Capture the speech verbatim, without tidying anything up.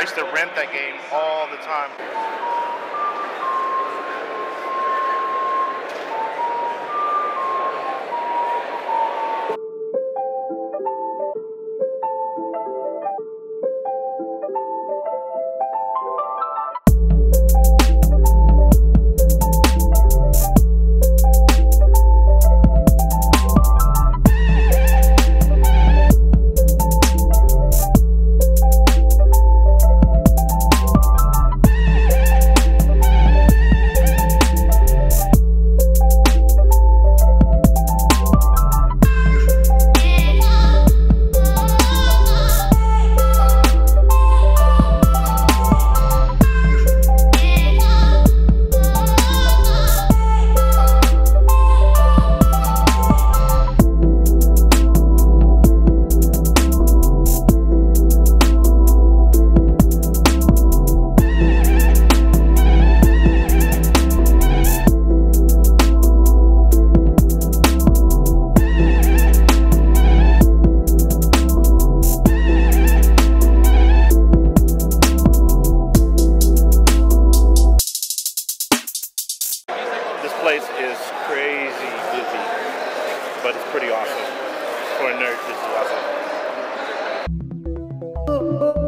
I used to rent that game all the time. This place is crazy busy, but it's pretty awesome. For a nerd, this is awesome.